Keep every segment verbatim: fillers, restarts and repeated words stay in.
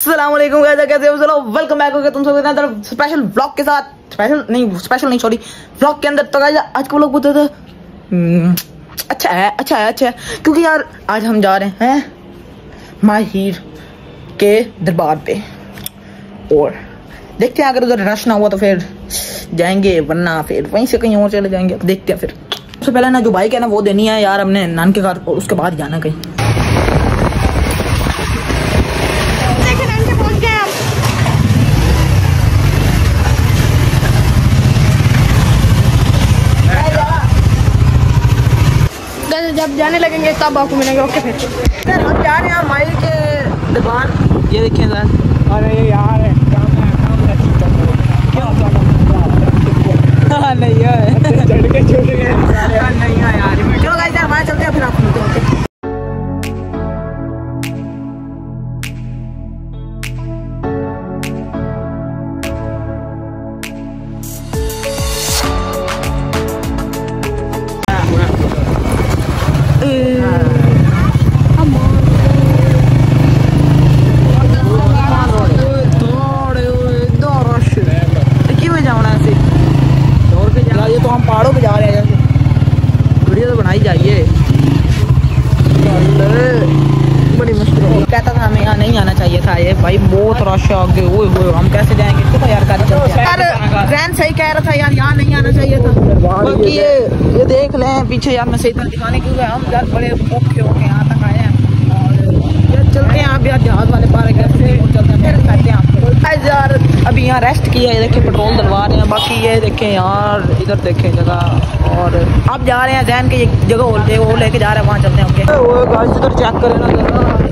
अस्सलामुअलैकुम गाइस, कैसे हो? चलो वेलकम बैक हो गया तुम सब के अंदर स्पेशल व्लॉग के साथ। स्पेशल नहीं स्पेशल नहीं सॉरी व्लॉग के अंदर। तो गाइस आज को लोग बोलते थे अच्छा है अच्छा है अच्छा है, क्योंकि यार आज हम जा रहे हैं माहिर के दरबार पे और देखते हैं, अगर उधर रश ना हुआ तो फिर जाएंगे वरना फिर वहीं से कहीं और चले जाएंगे। अब देखते हैं। फिर सबसे पहले ना जो बाइक है ना वो देनी है यार हमने नान के घर, उसके बाद जाना कहीं। जब जाने लगेंगे तब आपको मिलेंगे। ओके फिर सर हम जा रहे हैं माहिर के दरबार। ये देखिए सर, अरे यार काम है काम है क्या नहीं है चढ़ के छोड़ गए नहीं है यार। चलो गाइस हमारे चलते हैं फिर आपको मिलते हैं। आगे वो वो हम कैसे जाएंगे तो यार गाड़ी चलते हैं। ट्रेन सही कह रहा था यार, यहाँ नहीं आना चाहिए था। बाकी ये ये देख लें पीछे यार, मैं सही तरह दिखाने क्योंकि हम यार बड़े भूखे होके यहाँ तक आए हैं। और चलते हैं आप यार जहाज वाले पार कैसे चलते हैं फिर कहते हैं आपको यार। अभी यहाँ रेस्ट किया, ये देखें पेट्रोल डलवा रहे हैं। बाकी ये देखें यार, इधर देखें जगह और आप जा रहे हैं जैन के एक जगह वो लेके जा रहे हैं, वहाँ चलते हैं। वो गाड़ी उधर चेक करें ना,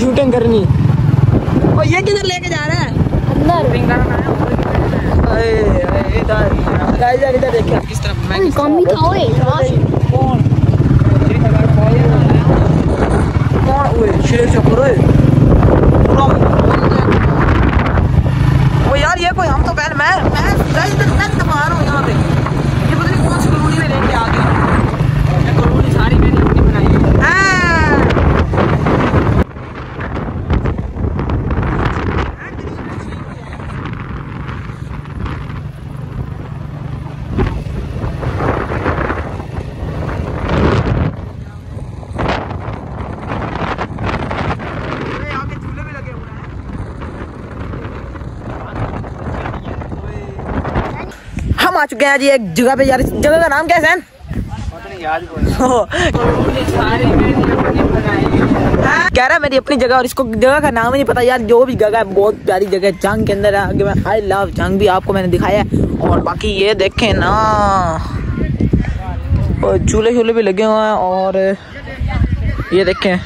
शूटिंग करनी और ये किधर लेके जा रहा है अंदर इधर किस तरफ मैं कौन भी था ओए कौन कौन ओए शिरे चक्कर ओए वो यार ये कोई हम तो पहले मैं मैं गाइस इधर तक बाहर हूं यहां पे। ये पता नहीं कौन सी कॉलोनी में लेके आ गया। ये कॉलोनी सारी मैंने अपनी बनाई है। आ चुके हैं जी एक जगह पे यार, जगह का नाम क्या है? कह रहा है मेरी अपनी जगह और इसको जगह का नाम ही नहीं पता यार। जो भी जगह है बहुत प्यारी जगह है, चांग के अंदर है। आई लव चांग भी आपको मैंने दिखाया है। और बाकी ये देखें ना, और चूल्हे चूल्हे भी लगे हुए हैं। और ये देखें,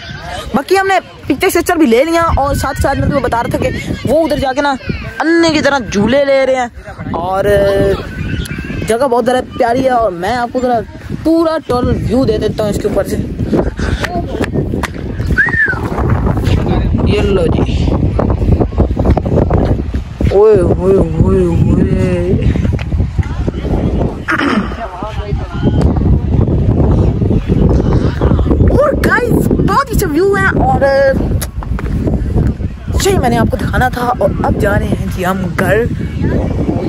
बाकी हमने पिक्चर सेक्चर भी ले लिया। और साथ साथ में तुम्हें बता रहा था कि वो उधर जाके ना अन्य की तरह झूले ले रहे हैं। और जगह बहुत ज़रा प्यारी है। और मैं आपको ज़रा पूरा टोटल व्यू दे देता हूँ इसके ऊपर से। ये लो जी, ओए ओए ओए ओए, और गाइस बहुत ही अच्छा व्यू है। और सही मैंने आपको दिखाना था। और अब जा रहे हैं जी हम घर।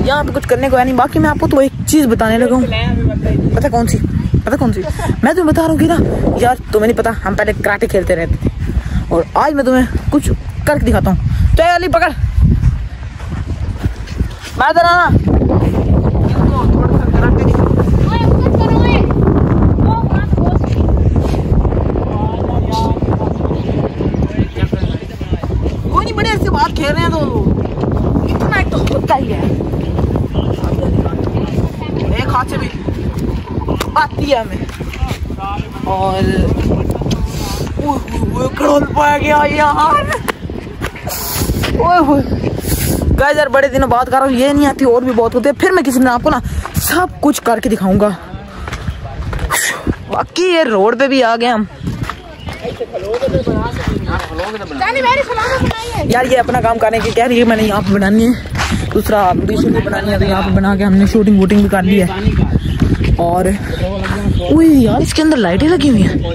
यहाँ पे कुछ करने को है नहीं। बाकी मैं आपको तो एक चीज़ बताने लगा हूँ, पता कौन सी पता कौन सी मैं तुम्हें बता रहा हूँ कि ना यार तुम्हें नहीं पता, हम पहले कराटे खेलते रहते थे। और आज मैं तुम्हें कुछ करके दिखाता हूँ। चल अली पकड़, मैं तो ना में। और पाया गया यार। गाइस यार बड़े दिनों बात कर रहा हूँ, ये नहीं आती और भी बहुत होते हैं। फिर मैं किसी दिन आपको ना सब कुछ करके दिखाऊंगा। बाकी ये रोड पे भी आ गए हम यार। ये अपना काम करने की कह रही है, मैंने यहाँ पे बनानी है, दूसरा दूसरी बनानी है। तो यहाँ पे बना के हमने शूटिंग वूटिंग भी कर ली है। और ओए यार इसके अंदर लाइटें लगी हुई हैं,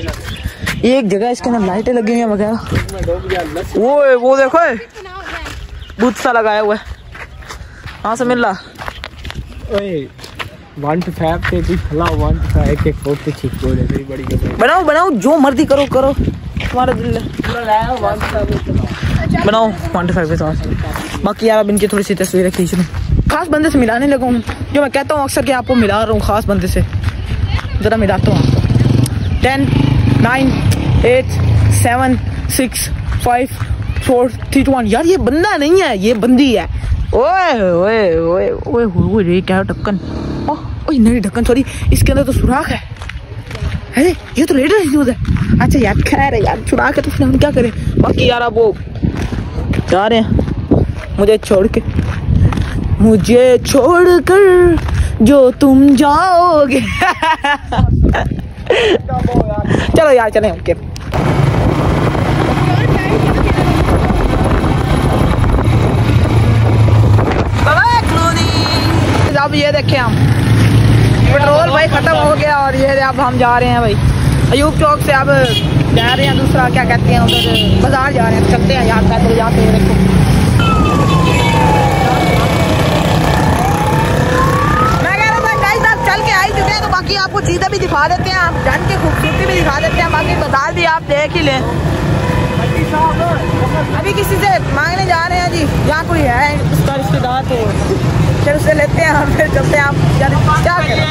एक जगह इसके अंदर लाइटें लगी हुई हैं वगैरह। ओए वो देखो बुत सा लगाया हुआ है। हाँ से मिल रहा बनाओ बनाओ जो मर्जी करो करो, तुम्हारा दिल बनाओ वन टू फाइव पे। बाकी यार अब इनकी थोड़ी सी तस्वीरें खींच लूँ। खास बंदे से मिलाने लगा हूँ, जो मैं कहता हूँ अक्सर कि आपको मिला रहा हूँ खास बंदे से। जरा मिलाता हूँ आपको। Ten nine eight seven six five four three two one. यार ये बंदा नहीं है, ये बंदी है। ओए ओए ओए ओए ओए रे क्या ढक्कन, ओए नहीं ढक्कन सॉरी, इसके अंदर तो सुराख है। अरे ये तो लेडर यूज है। अच्छा यार खैर है यार, सुराख है तो फिर हम क्या करें। बाकी यार अब वो जा रहे हैं मुझे छोड़ के, मुझे छोड़ कर जो तुम जाओगे। चलो यार चले ओके। अब ये देखे हम पेट्रोल भाई खत्म हो गया। और ये अब हम जा रहे हैं भाई अयूब चौक से, अब जा रहे हैं दूसरा क्या कहते हैं उधर बाजार जा रहे हैं। चलते हैं यार पैदल जाते हैं। देखो तो बाकी आपको चीजें भी दिखा देते हैं, आप जान के खूबसूरती भी दिखा देते हैं। बाकी बाजार भी आप देख ही लें। अभी किसी से मांगने जा रहे हैं जी, यहाँ कोई है उसका रिश्तेदार तो फिर उससे लेते हैं हम। फिर चलते हैं आप क्या करें,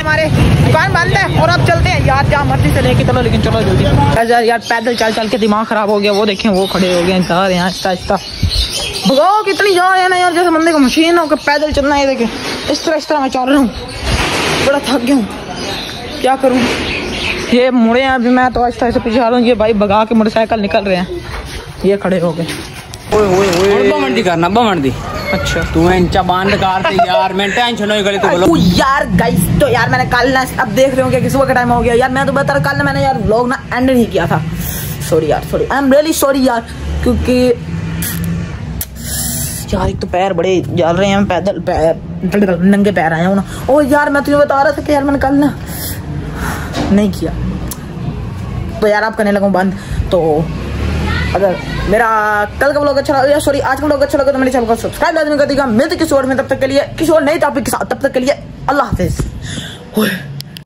हमारे दुकान बंद है। और अब चलते हैं यार जहाँ मर्जी से लेके चलो, लेकिन चलो जल्दी। यार यार पैदल चल चल के दिमाग खराब हो गया। वो देखें वो खड़े हो गए इंतजार यहाँ आहिस्ता आहिस्ता। भगाओ कितनी जा रहे हैं ना यार, जैसे बंदे को मशीन हो के पैदल चलना है। देखें इस तरह इस तरह मैं चल रहा हूँ, बड़ा थक गया हूँ, क्या करूँ। ये मुड़े हैं अभी, मैं तो आहिस्ता आहिस्ता पीछे आ रहा हूँ। ये भाई भगा के मोटरसाइकिल निकल रहे हैं, ये खड़े हो गए। ओए ओए ओए बमंडी करना बमंडी। अच्छा तू इंचा बांध कार यार, मैं टेंशन हो गई तो बोलो यार। गाइस तो यार मैंने कल ना, अब देख रहे हो क्या सुबह का टाइम हो गया यार। मैं तो बता रहा कल ना मैंने यार व्लॉग ना एंड नहीं किया था, सॉरी यार sorry I am really sorry यार। क्योंकि यार एक तो पैर बड़े जल रहे हैं, पैदल पैर नंगे पैर आया हूँ ना। और यार मैं तुझे बता रहा था कि यार मैंने कल ना नहीं किया, तो यार आप करने लगा बंद। तो अगर मेरा कल का व्लॉग अच्छा लगा, सॉरी आज का व्लॉग अच्छा लगा, तो मेरे चैनल को सब्सक्राइब लाजमी कर देगा। मिलते किसी और में, तब तक के लिए किसी और नए टॉपिक के साथ, तब तक के लिए अल्लाह हाफिज़।